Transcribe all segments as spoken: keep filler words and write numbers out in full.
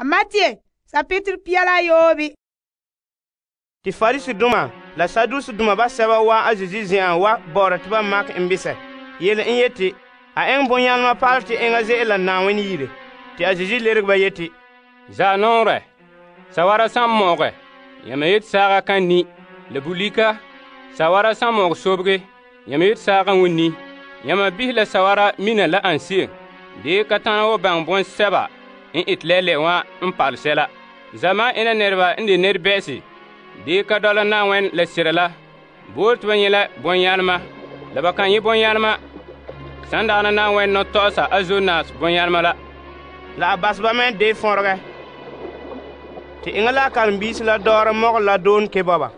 Matthieu, chapitre pia la yobi. Ti farisi duma, la sadusi duma ba seba wa azizi zian wa bora tiba mak mbise. Yele inyeti, a eng bonyan ma palti engaze ela naweni yire. Ti azizi lirik ba yeti. Zanonre, sawara sammonre, yamayet sara kani, le bulika, sawara sammor sobre, yamayet sara wini, yamabih la sawara mina la ansi. De katan wo bang bon seba, in it lele wa mparcela. Zama ina nerva indi nerbesi. De kadola na wen le sirela. Bort wenyela bonyalma. Labakanyi bonyalma. Sandana na wen no tosa azunas bonyalma la. La basba men de fonre. Ti ingala kalmbis la dor mok la don ke baba.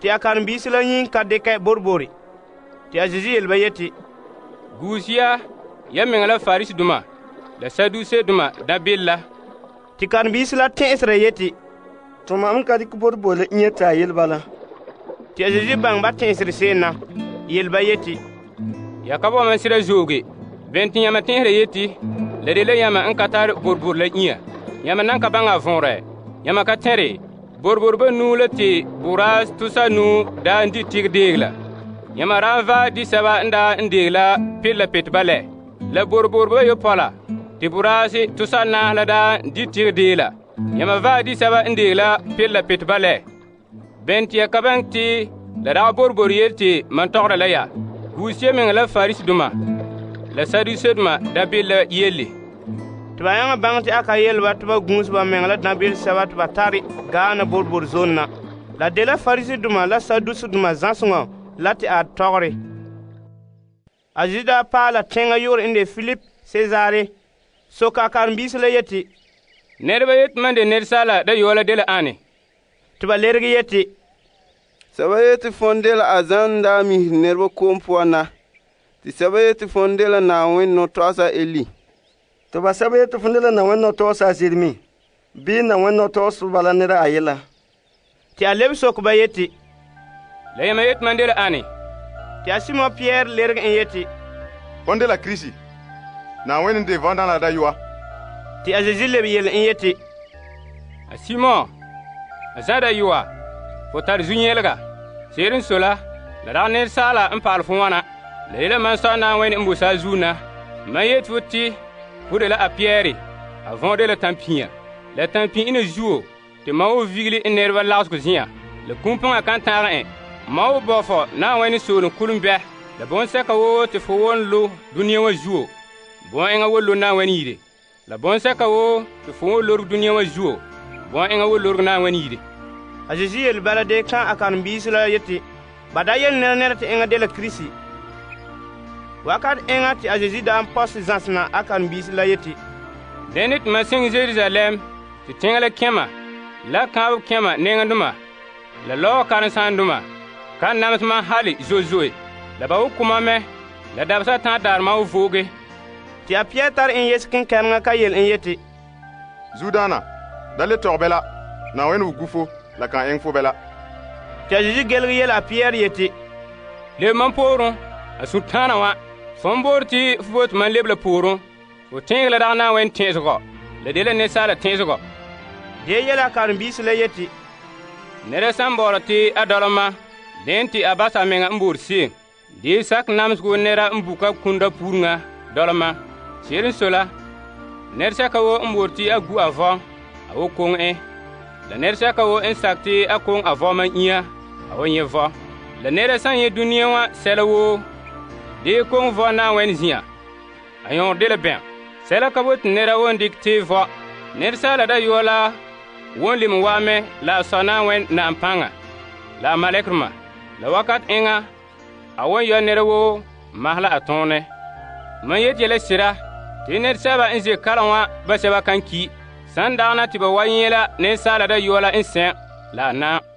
Ti akalmbis la nyin kadeke borbori. Ti azizi el bayeti. Gusia yamengala faris duma. La saduce duma da billa ti kan bisla te israyeti to mam ka dik bor bole nyeta yelbala ti azizi bang ba te israyena yelbayeti yakabo man sira joge vingt yama te israyeti le dele yama an katar bor bor la nya yama nan ka banga vonre yama ka tere bor bor ba nu lati buras tusanu da ndi tigdegla yama rava di saba nda ndegla pilla pet bale la bor bor ba yo pala ti burasi tusanna la da di tirdila yama va di saba ndila pilla pit bale benti akabanti la da bor bor yelti man tokra la ya gusie men la faris duma la sari sedma da billa yeli tba yanga bangti akayel wat ba guns ba men la da bil sabat ba tari gana bor bor zonna la de la faris duma la sadu suduma zansunga lati a tokri ajida pala tenga yor inde Philip Cesare soka kan bisla yeti nerba yet mande ner sala da yola de la ane tuba lergi yeti sabayeti fondela azanda mi nerba kompoana ti sabayeti fondela na wen no tosa eli tuba sabayeti fondela na wen no tosa sirmi bi na wen no tosu balanera ayela ti aleb sok bayeti la yemayet mande la ane ti asimo Pierre lergi yeti fondela krisi na wen de vanda la daywa ti azizile bi yele yeti asimo azada yuwa fotar zunyelega serin sola la raner sala en parle fwana leila mansana wen mbusa zuna mayet foti pour la pierre avant de la tampia la tampia une jour te mawo vigli enerva lasko zia le compon a kantarin mawo bofo na wen sunu kulumbe la bon sekawo te fowon lu dunia wa jour bon enga wolo na wanire la bon saka wo te fo lor dunia wa juo bon enga wolo na wanire azizi el balade kan akan bisla yeti badayel nerete enga de la krisi wakad enga ti azizi dam pas zansna akan bisla yeti denit masing Jerusalem ti tengala kema la kaw kema nenga duma la lo kan sanduma kan namsma hali zozoe la bawo kumame la dabsa ta darma wo voge ti a pietar en yesken kan ka yel en yeti zudana dale torbela na wen wugufo la kan en fobela ti a jiji gelriel a pierre yeti le mamporon a sultana wa fomborti fot man lebla poron o tengla dana wen tezgo le dele ne sala tezgo de yela kan bisle yeti nere samborti adoloma denti abasa menga mbursi de sak namsgo nera mbuka kunda purnga doloma Sirin sola nersa kawo mborti agu avant awo kong en la nersa kawo insakti akong avant manya awo yeva la nersa ye dunia wa selawo de kong vona wenzia ayon de le ben sela kawo nera won dictiva nersa la da yola won lim wame la sana wen na mpanga la malekma la wakat enga awon yo nera wo mahla atone mayet yele sira tiner saba inze karanwa basaba kanki sandana tiba wanyela ne sala da yola insen la na